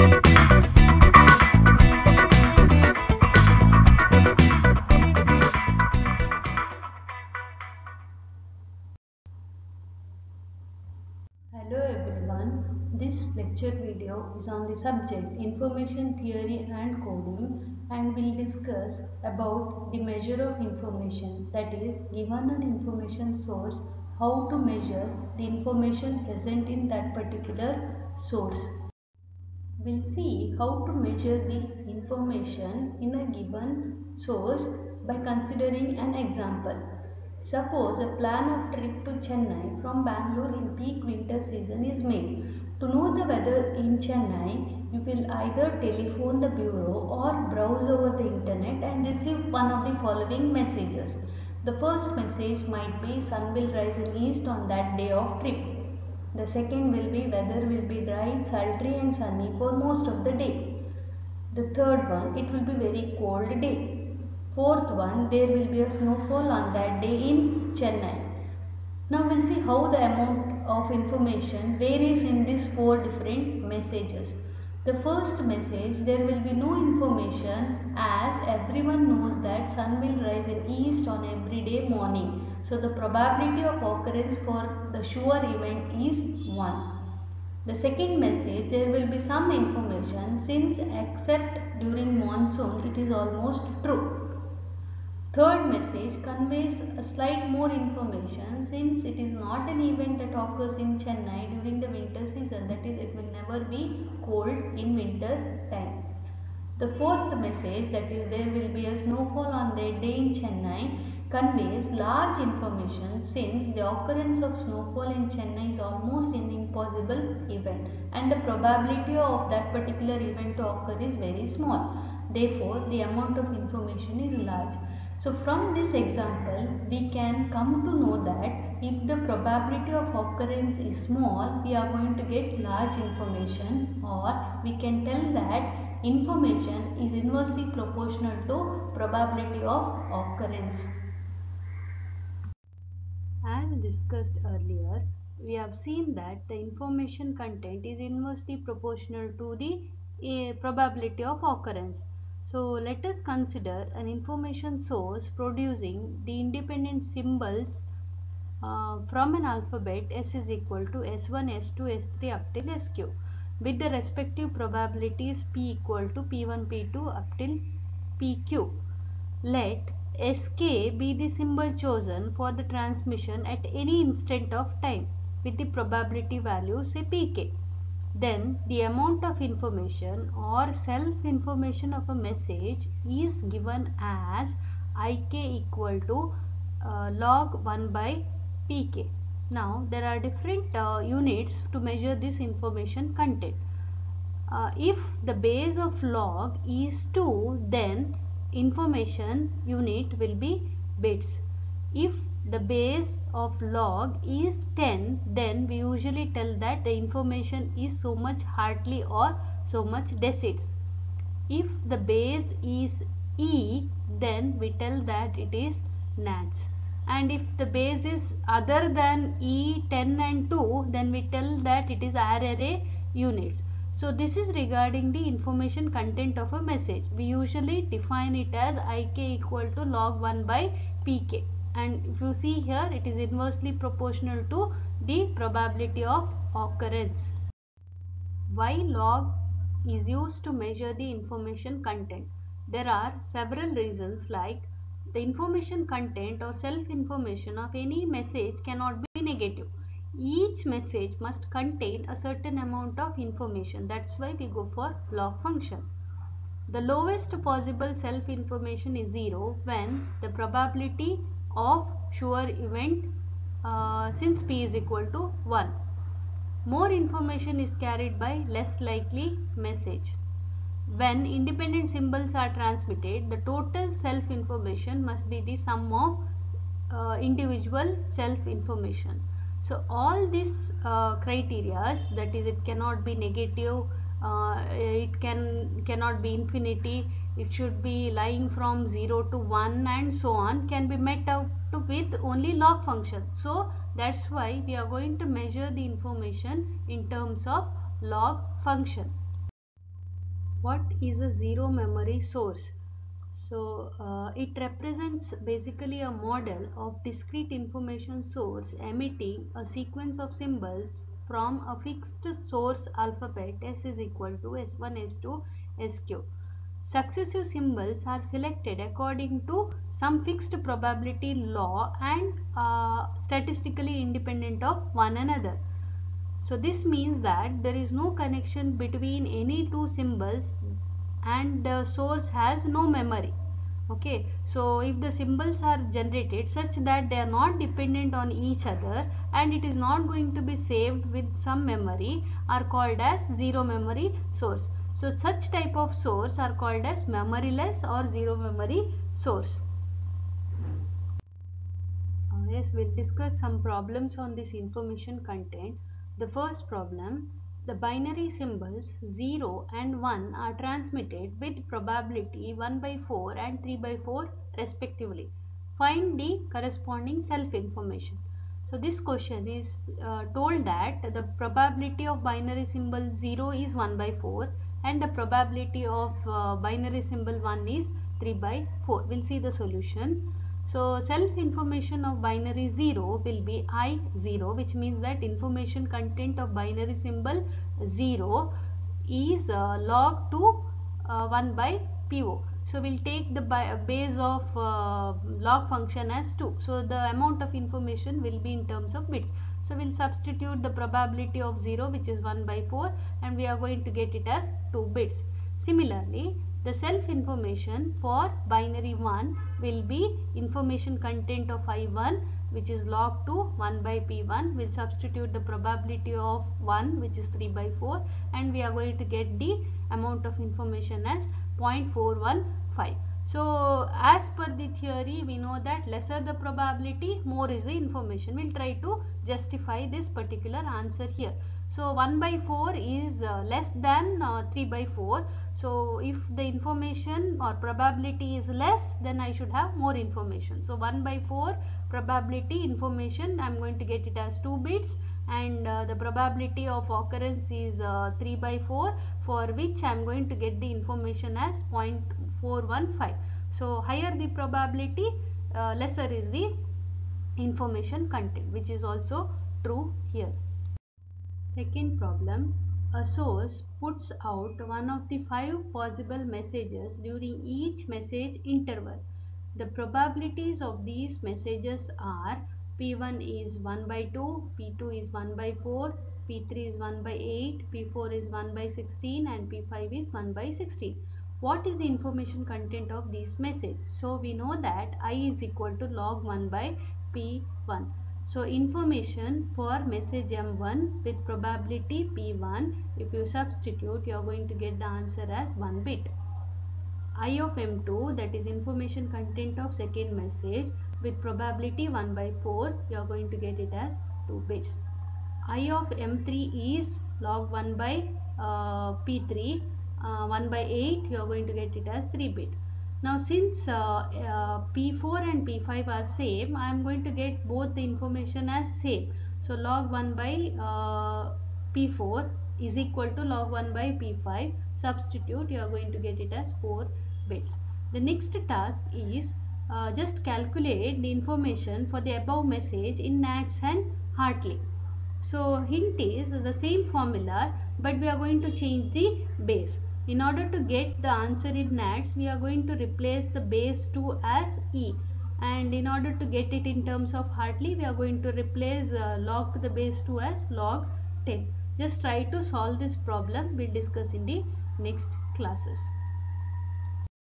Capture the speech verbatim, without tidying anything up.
Hello everyone, this lecture video is on the subject Information Theory and Coding and will discuss about the measure of information, that is, given an information source, how to measure the information present in that particular source. We will see how to measure the information in a given source by considering an example. Suppose a plan of trip to Chennai from Bangalore in peak winter season is made. To know the weather in Chennai, you will either telephone the bureau or browse over the internet and receive one of the following messages. The first message might be sun will rise in east on that day of trip. The second will be weather will be dry, sultry and sunny for most of the day. The third one, it will be very cold day. Fourth one, there will be a snowfall on that day in Chennai. Now we'll see how the amount of information varies in these four different messages. The first message, there will be no information as everyone knows that sun will rise in east on every day morning. So the probability of occurrence for the sure event is one. The second message, there will be some information since except during monsoon it is almost true. Third message conveys a slight more information since it is not an event that occurs in Chennai during the winter season, that is, it will never be cold in winter time. The fourth message, that is, there will be a snowfall on that day in Chennai, conveys large information since the occurrence of snowfall in Chennai is almost an impossible event and the probability of that particular event to occur is very small. Therefore, the amount of information is large. So from this example, we can come to know that if the probability of occurrence is small, we are going to get large information, or we can tell that information is inversely proportional to probability of occurrence. As discussed earlier, we have seen that the information content is inversely proportional to the uh, probability of occurrence. So let us consider an information source producing the independent symbols uh, from an alphabet S is equal to S one, S two, S three up till S Q with the respective probabilities P equal to P one, P two up till P Q. Let S K be the symbol chosen for the transmission at any instant of time with the probability value say P K. Then the amount of information or self-information of a message is given as I K equal to uh, log one by P K. Now there are different uh, units to measure this information content. Uh, if the base of log is two, then information unit will be bits. If the base of log is ten, then we usually tell that the information is so much Hartley or so much decits. If the base is E, then we tell that it is nats. And if the base is other than E, ten and two, then we tell that it is array units. So this is regarding the information content of a message. We usually define it as I K equal to log one by P K. And if you see here, it is inversely proportional to the probability of occurrence. Why log is used to measure the information content? There are several reasons, like the information content or self-information of any message cannot be negative. Each message must contain a certain amount of information. That's why we go for log function. The lowest possible self-information is zero when the probability of sure event uh, since P is equal to one. More information is carried by less likely message. When independent symbols are transmitted, the total self-information must be the sum of uh, individual self-information. So all these uh, criteria, that is, it cannot be negative, uh, it can cannot be infinity, it should be lying from zero to one and so on, can be met out to with only log function. So that's why we are going to measure the information in terms of log function. What is a zero memory source? So uh, it represents basically a model of discrete information source emitting a sequence of symbols from a fixed source alphabet S is equal to S one, S two, S Q. Successive symbols are selected according to some fixed probability law and uh, statistically independent of one another. So this means that there is no connection between any two symbols and the source has no memory. Okay, so if the symbols are generated such that they are not dependent on each other and it is not going to be saved with some memory are called as zero memory source. So such type of source are called as memoryless or zero memory source. Uh, yes, we'll discuss some problems on this information content. The first problem, the binary symbols zero and one are transmitted with probability one by four and three by four respectively. Find the corresponding self information. So this question is uh, told that the probability of binary symbol zero is one by four and the probability of uh, binary symbol one is three by four. We'll see the solution. So self information of binary zero will be I zero, which means that information content of binary symbol zero is uh, log to uh, one by P O. So we'll take the base of uh, log function as two. So the amount of information will be in terms of bits. So we'll substitute the probability of zero, which is one by four, and we are going to get it as two bits. Similarly, the self information for binary one will be information content of I one, which is log to one by P one. We'll substitute the probability of one, which is three by four, and we are going to get the amount of information as zero point four one five. So as per the theory, we know that lesser the probability, more is the information. We'll try to justify this particular answer here. So one by four is uh, less than uh, three by four. So if the information or probability is less, then I should have more information. So one by four probability information, I am going to get it as two bits, and uh, the probability of occurrence is uh, three by four, for which I am going to get the information as zero point four one five. So higher the probability, uh, lesser is the information content, which is also true here. Second problem, a source puts out one of the five possible messages during each message interval. The probabilities of these messages are P one is one by two, P two is one by four, P three is one by eight, P four is one by sixteen, and P five is one by sixteen. What is the information content of this message? So we know that I is equal to log one by P one. So information for message M one with probability P one, if you substitute, you are going to get the answer as one bit. I of M two, that is information content of second message with probability one by four, you are going to get it as two bits. I of M three is log one by P three, uh, one by eight, you are going to get it as three bit. Now since uh, uh, P four and P five are same, I am going to get both the information as same. So log one by P four is equal to log one by P five. Substitute, you are going to get it as four bits. The next task is uh, just calculate the information for the above message in Nats and Hartley. So hint is the same formula, but we are going to change the base. In order to get the answer in Nats, we are going to replace the base two as E, and in order to get it in terms of Hartley, we are going to replace uh, log to the base two as log ten. Just try to solve this problem. We'll discuss in the next classes.